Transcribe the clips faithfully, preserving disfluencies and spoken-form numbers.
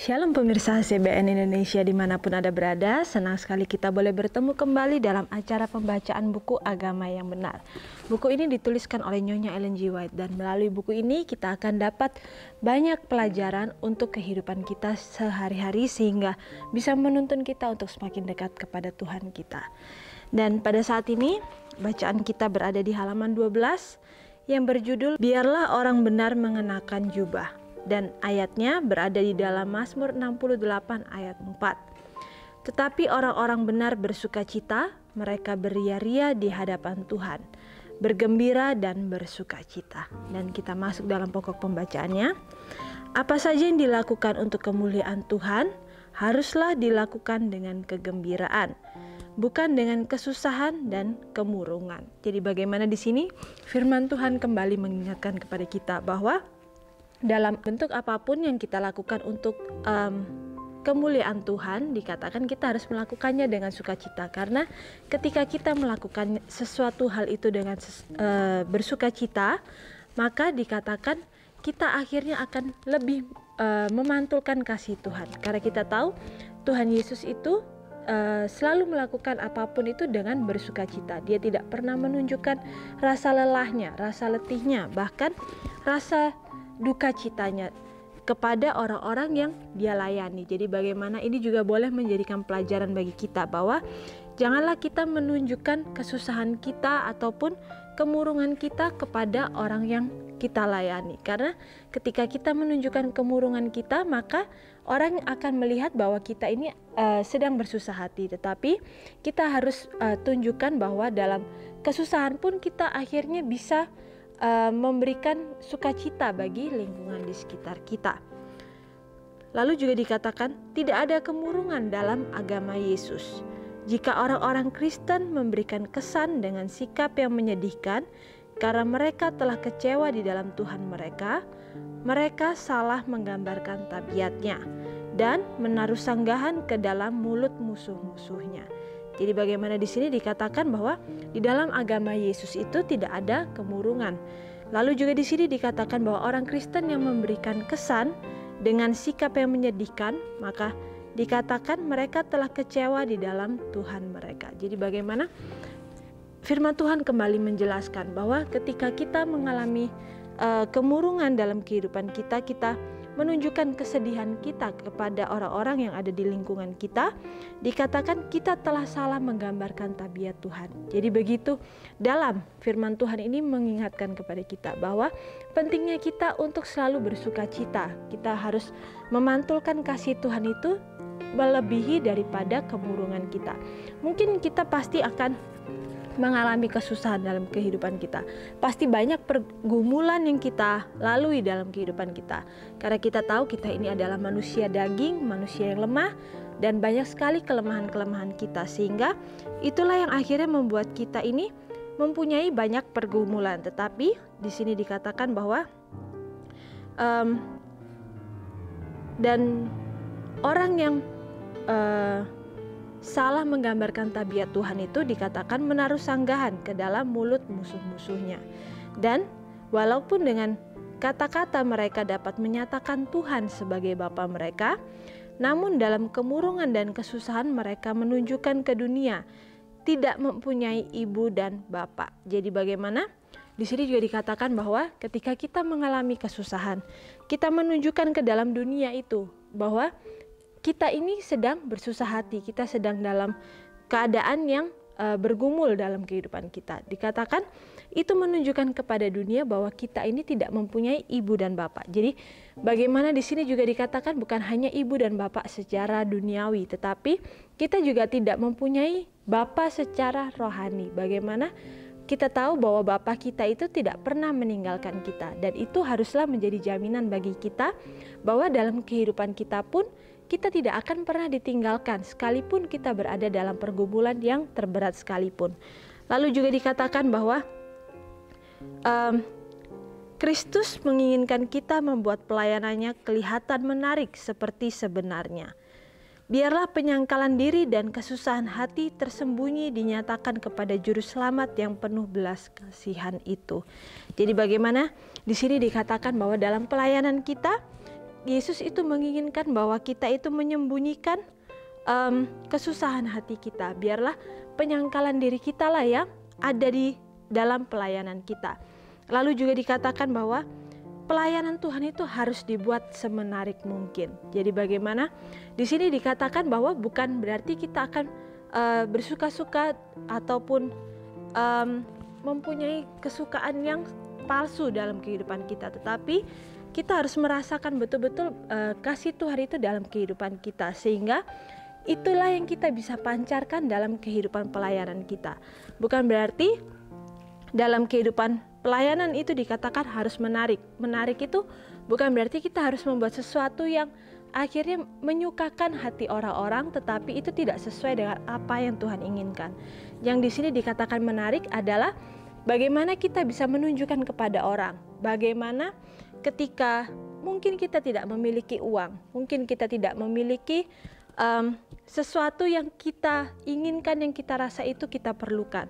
Shalom pemirsa C B N Indonesia dimanapun Anda berada, senang sekali kita boleh bertemu kembali dalam acara pembacaan buku Agama Yang Benar. Buku ini dituliskan oleh Nyonya Ellen G. White dan melalui buku ini kita akan dapat banyak pelajaran untuk kehidupan kita sehari-hari sehingga bisa menuntun kita untuk semakin dekat kepada Tuhan kita. Dan pada saat ini bacaan kita berada di halaman dua belas yang berjudul Biarlah Orang Benar Mengenakan Jubah. Dan ayatnya berada di dalam Mazmur enam puluh delapan ayat empat. Tetapi orang-orang benar bersuka cita, mereka beria-ria di hadapan Tuhan, bergembira dan bersuka cita. Dan kita masuk dalam pokok pembacaannya. Apa saja yang dilakukan untuk kemuliaan Tuhan, haruslah dilakukan dengan kegembiraan, bukan dengan kesusahan dan kemurungan. Jadi bagaimana di sini firman Tuhan kembali mengingatkan kepada kita bahwa dalam bentuk apapun yang kita lakukan untuk um, kemuliaan Tuhan, dikatakan kita harus melakukannya dengan sukacita. Karena ketika kita melakukan sesuatu hal itu dengan uh, bersukacita, maka dikatakan kita akhirnya akan lebih uh, memantulkan kasih Tuhan. Karena kita tahu Tuhan Yesus itu uh, selalu melakukan apapun itu dengan bersukacita. Dia tidak pernah menunjukkan rasa lelahnya, rasa letihnya, bahkan rasa duka citanya kepada orang-orang yang dia layani. Jadi bagaimana ini juga boleh menjadikan pelajaran bagi kita bahwa janganlah kita menunjukkan kesusahan kita ataupun kemurungan kita kepada orang yang kita layani. Karena ketika kita menunjukkan kemurungan kita, maka orang akan melihat bahwa kita ini uh, sedang bersusah hati. Tetapi kita harus uh, tunjukkan bahwa dalam kesusahan pun kita akhirnya bisa memberikan sukacita bagi lingkungan di sekitar kita. Lalu juga dikatakan tidak ada kemurungan dalam agama Yesus. Jika orang-orang Kristen memberikan kesan dengan sikap yang menyedihkan karena mereka telah kecewa di dalam Tuhan mereka, mereka salah menggambarkan tabiatnya dan menaruh sanggahan ke dalam mulut musuh-musuhnya. Jadi bagaimana di sini dikatakan bahwa di dalam agama Yesus itu tidak ada kemurungan. Lalu juga di sini dikatakan bahwa orang Kristen yang memberikan kesan dengan sikap yang menyedihkan, maka dikatakan mereka telah kecewa di dalam Tuhan mereka. Jadi bagaimana firman Tuhan kembali menjelaskan bahwa ketika kita mengalami uh, kemurungan dalam kehidupan kita, kita menunjukkan kesedihan kita kepada orang-orang yang ada di lingkungan kita, dikatakan kita telah salah menggambarkan tabiat Tuhan. Jadi begitu dalam firman Tuhan ini mengingatkan kepada kita bahwa pentingnya kita untuk selalu bersukacita. Kita harus memantulkan kasih Tuhan itu melebihi daripada kemurungan kita. Mungkin kita pasti akan mengalami kesusahan dalam kehidupan kita. Pasti banyak pergumulan yang kita lalui dalam kehidupan kita. Karena kita tahu kita ini adalah manusia daging, manusia yang lemah, dan banyak sekali kelemahan-kelemahan kita. Sehingga itulah yang akhirnya membuat kita ini mempunyai banyak pergumulan. Tetapi di sini dikatakan bahwa um, dan orang yang uh, salah menggambarkan tabiat Tuhan itu dikatakan menaruh sanggahan ke dalam mulut musuh-musuhnya. Dan walaupun dengan kata-kata mereka dapat menyatakan Tuhan sebagai Bapa mereka, namun dalam kemurungan dan kesusahan mereka menunjukkan ke dunia tidak mempunyai ibu dan bapa. Jadi bagaimana? Di sini juga dikatakan bahwa ketika kita mengalami kesusahan, kita menunjukkan ke dalam dunia itu bahwa kita ini sedang bersusah hati, kita sedang dalam keadaan yang e, bergumul dalam kehidupan kita. Dikatakan itu menunjukkan kepada dunia bahwa kita ini tidak mempunyai ibu dan bapak. Jadi bagaimana di sini juga dikatakan bukan hanya ibu dan bapak secara duniawi, tetapi kita juga tidak mempunyai bapak secara rohani. Bagaimana kita tahu bahwa Bapa kita itu tidak pernah meninggalkan kita, dan itu haruslah menjadi jaminan bagi kita bahwa dalam kehidupan kita pun kita tidak akan pernah ditinggalkan sekalipun kita berada dalam pergumulan yang terberat sekalipun. Lalu juga dikatakan bahwa um, Kristus menginginkan kita membuat pelayanannya kelihatan menarik seperti sebenarnya. Biarlah penyangkalan diri dan kesusahan hati tersembunyi dinyatakan kepada juru selamat yang penuh belas kasihan itu. Jadi bagaimana di sini dikatakan bahwa dalam pelayanan kita, Yesus itu menginginkan bahwa kita itu menyembunyikan um, kesusahan hati kita. Biarlah penyangkalan diri kita lah yang ada di dalam pelayanan kita. Lalu juga dikatakan bahwa pelayanan Tuhan itu harus dibuat semenarik mungkin. Jadi bagaimana? Di sini dikatakan bahwa bukan berarti kita akan uh, bersuka-suka ataupun um, mempunyai kesukaan yang palsu dalam kehidupan kita. Tetapi kita harus merasakan betul-betul uh, kasih Tuhan itu dalam kehidupan kita. Sehingga itulah yang kita bisa pancarkan dalam kehidupan pelayanan kita. Bukan berarti dalam kehidupan pelayanan itu dikatakan harus menarik. Menarik itu bukan berarti kita harus membuat sesuatu yang akhirnya menyukakan hati orang-orang, tetapi itu tidak sesuai dengan apa yang Tuhan inginkan. Yang di sini dikatakan menarik adalah bagaimana kita bisa menunjukkan kepada orang, bagaimana ketika mungkin kita tidak memiliki uang, mungkin kita tidak memiliki um, sesuatu yang kita inginkan, yang kita rasa itu kita perlukan.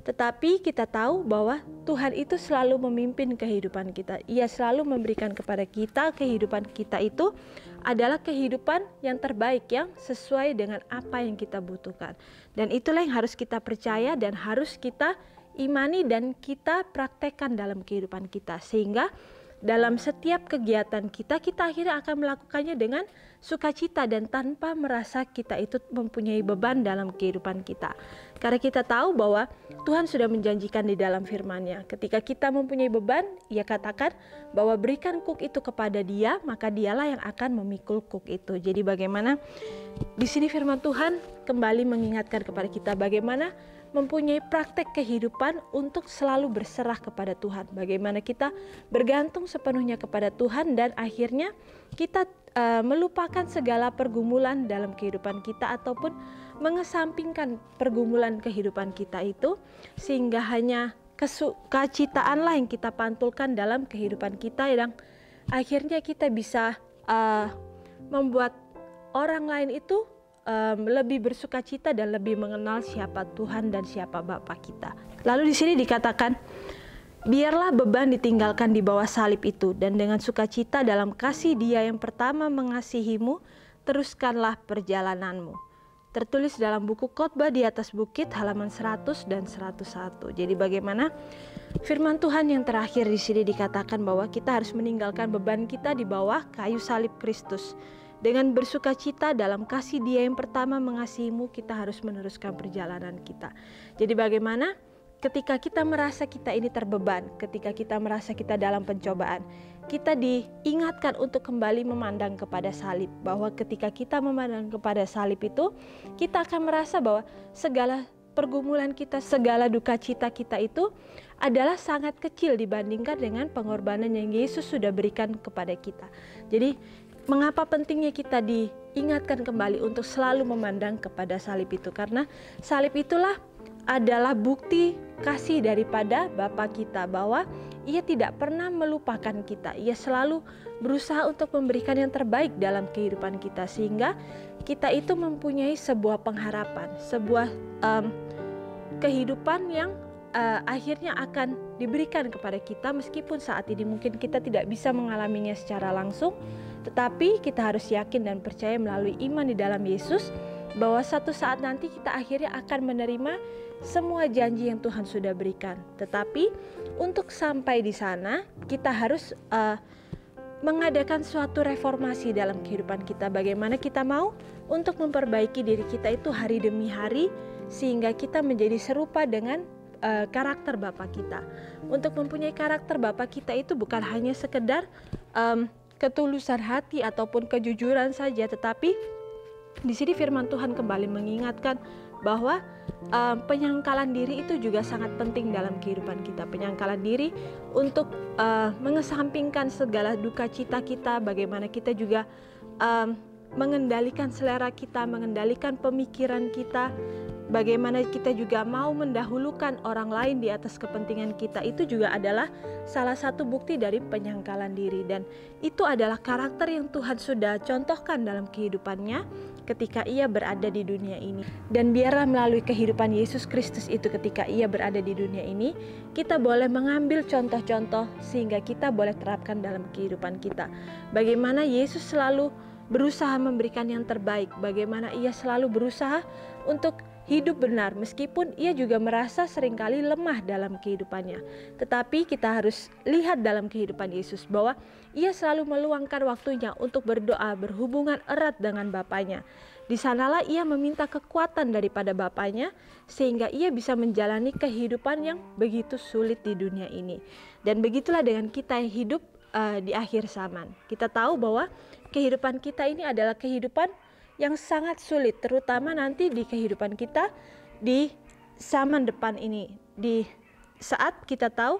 Tetapi kita tahu bahwa Tuhan itu selalu memimpin kehidupan kita. Ia selalu memberikan kepada kita kehidupan kita itu adalah kehidupan yang terbaik, yang sesuai dengan apa yang kita butuhkan. Dan itulah yang harus kita percaya dan harus kita imani dan kita praktekkan dalam kehidupan kita. Sehingga dalam setiap kegiatan kita, kita akhirnya akan melakukannya dengan sukacita dan tanpa merasa kita itu mempunyai beban dalam kehidupan kita. Karena kita tahu bahwa Tuhan sudah menjanjikan di dalam firman-Nya. Ketika kita mempunyai beban, Ia katakan bahwa berikan kuk itu kepada Dia, maka Dialah yang akan memikul kuk itu. Jadi bagaimana di sini firman Tuhan kembali mengingatkan kepada kita bagaimana mempunyai praktek kehidupan untuk selalu berserah kepada Tuhan. Bagaimana kita bergantung sepenuhnya kepada Tuhan dan akhirnya kita uh, melupakan segala pergumulan dalam kehidupan kita ataupun mengesampingkan pergumulan kehidupan kita itu, sehingga hanya kesukacitaanlah yang kita pantulkan dalam kehidupan kita yang akhirnya kita bisa uh, membuat orang lain itu lebih bersukacita dan lebih mengenal siapa Tuhan dan siapa Bapa kita. Lalu di sini dikatakan, biarlah beban ditinggalkan di bawah salib itu, dan dengan sukacita dalam kasih Dia yang pertama mengasihimu, teruskanlah perjalananmu. Tertulis dalam buku Khotbah di Atas Bukit halaman seratus dan seratus satu. Jadi bagaimana firman Tuhan yang terakhir di sini dikatakan bahwa kita harus meninggalkan beban kita di bawah kayu salib Kristus. Dengan bersukacita dalam kasih Dia yang pertama mengasihimu, kita harus meneruskan perjalanan kita. Jadi bagaimana ketika kita merasa kita ini terbeban, ketika kita merasa kita dalam pencobaan, kita diingatkan untuk kembali memandang kepada salib. Bahwa ketika kita memandang kepada salib itu, kita akan merasa bahwa segala pergumulan kita, segala duka cita kita itu adalah sangat kecil dibandingkan dengan pengorbanan yang Yesus sudah berikan kepada kita. Jadi mengapa pentingnya kita diingatkan kembali untuk selalu memandang kepada salib itu? Karena salib itulah adalah bukti kasih daripada Bapa kita, bahwa Ia tidak pernah melupakan kita. Ia selalu berusaha untuk memberikan yang terbaik dalam kehidupan kita, sehingga kita itu mempunyai sebuah pengharapan, sebuah um, kehidupan yang Uh, akhirnya akan diberikan kepada kita, meskipun saat ini mungkin kita tidak bisa mengalaminya secara langsung, tetapi kita harus yakin dan percaya melalui iman di dalam Yesus bahwa satu saat nanti kita akhirnya akan menerima semua janji yang Tuhan sudah berikan. Tetapi untuk sampai di sana, kita harus uh, mengadakan suatu reformasi dalam kehidupan kita. Bagaimana kita mau untuk memperbaiki diri kita itu hari demi hari, sehingga kita menjadi serupa dengan karakter Bapa kita. Untuk mempunyai karakter Bapa kita itu bukan hanya sekedar um, ketulusan hati ataupun kejujuran saja, tetapi di sini firman Tuhan kembali mengingatkan bahwa um, penyangkalan diri itu juga sangat penting dalam kehidupan kita. Penyangkalan diri untuk uh, mengesampingkan segala duka cita kita, bagaimana kita juga um, mengendalikan selera kita, mengendalikan pemikiran kita, Bagaimana kita juga mau mendahulukan orang lain di atas kepentingan kita, itu juga adalah salah satu bukti dari penyangkalan diri. Dan itu adalah karakter yang Tuhan sudah contohkan dalam kehidupannya ketika ia berada di dunia ini. Dan biarlah melalui kehidupan Yesus Kristus itu ketika ia berada di dunia ini, kita boleh mengambil contoh-contoh sehingga kita boleh terapkan dalam kehidupan kita. Bagaimana Yesus selalu berusaha memberikan yang terbaik, bagaimana ia selalu berusaha untuk hidup benar, meskipun ia juga merasa seringkali lemah dalam kehidupannya. Tetapi kita harus lihat dalam kehidupan Yesus bahwa ia selalu meluangkan waktunya untuk berdoa, berhubungan erat dengan Bapaknya. Di sanalah ia meminta kekuatan daripada Bapaknya sehingga ia bisa menjalani kehidupan yang begitu sulit di dunia ini. Dan begitulah dengan kita yang hidup uh, di akhir zaman. Kita tahu bahwa kehidupan kita ini adalah kehidupan yang sangat sulit, terutama nanti di kehidupan kita di zaman depan ini, di saat kita tahu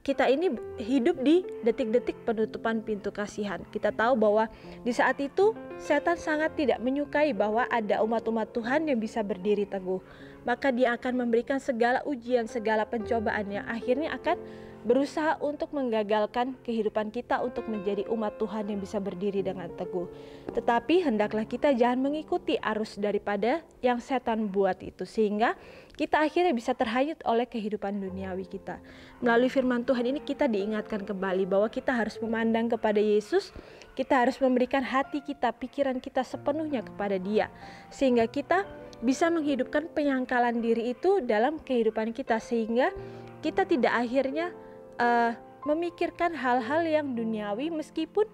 kita ini hidup di detik-detik penutupan pintu kasihan. Kita tahu bahwa di saat itu setan sangat tidak menyukai bahwa ada umat-umat Tuhan yang bisa berdiri teguh, maka dia akan memberikan segala ujian, segala pencobaan yang akhirnya akan berusaha untuk menggagalkan kehidupan kita untuk menjadi umat Tuhan yang bisa berdiri dengan teguh. Tetapi hendaklah kita jangan mengikuti arus daripada yang setan buat itu, sehingga kita akhirnya bisa terhanyut oleh kehidupan duniawi kita. Melalui firman Tuhan ini kita diingatkan kembali bahwa kita harus memandang kepada Yesus, kita harus memberikan hati kita, pikiran kita sepenuhnya kepada Dia, sehingga kita bisa menghidupkan penyangkalan diri itu dalam kehidupan kita, sehingga kita tidak akhirnya Uh, memikirkan hal-hal yang duniawi, meskipun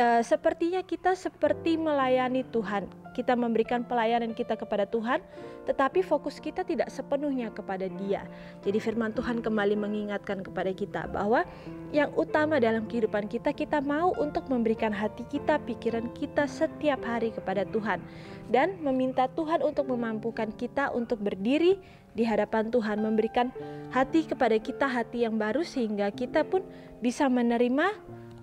uh, sepertinya kita seperti melayani Tuhan. Kita memberikan pelayanan kita kepada Tuhan, tetapi fokus kita tidak sepenuhnya kepada Dia. Jadi firman Tuhan kembali mengingatkan kepada kita bahwa yang utama dalam kehidupan kita, kita mau untuk memberikan hati kita, pikiran kita setiap hari kepada Tuhan, dan meminta Tuhan untuk memampukan kita untuk berdiri di hadapan Tuhan, memberikan hati kepada kita, hati yang baru, sehingga kita pun bisa menerima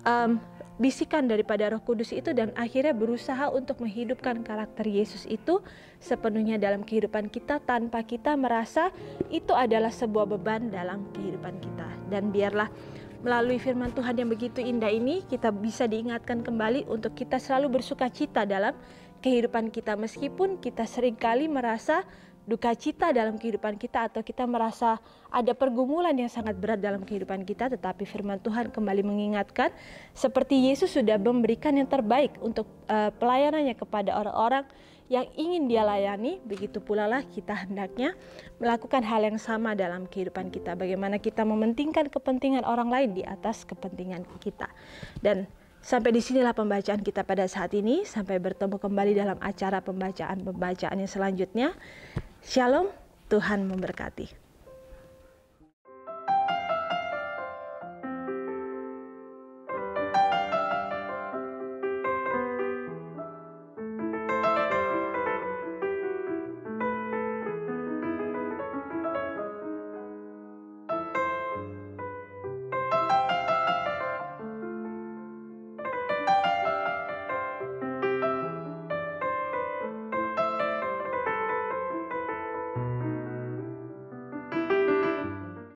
um, bisikan daripada Roh Kudus itu, dan akhirnya berusaha untuk menghidupkan karakter Yesus itu sepenuhnya dalam kehidupan kita, tanpa kita merasa itu adalah sebuah beban dalam kehidupan kita. Dan biarlah melalui firman Tuhan yang begitu indah ini, kita bisa diingatkan kembali untuk kita selalu bersuka cita dalam kehidupan kita, meskipun kita seringkali merasa duka cita dalam kehidupan kita, atau kita merasa ada pergumulan yang sangat berat dalam kehidupan kita. Tetapi firman Tuhan kembali mengingatkan, seperti Yesus sudah memberikan yang terbaik untuk uh, pelayanannya kepada orang-orang yang ingin Dia layani, begitu pula lah kita hendaknya melakukan hal yang sama dalam kehidupan kita. Bagaimana kita mementingkan kepentingan orang lain di atas kepentingan kita. Dan sampai disinilah pembacaan kita pada saat ini. Sampai bertemu kembali dalam acara pembacaan-pembacaan yang selanjutnya. Shalom, Tuhan memberkati.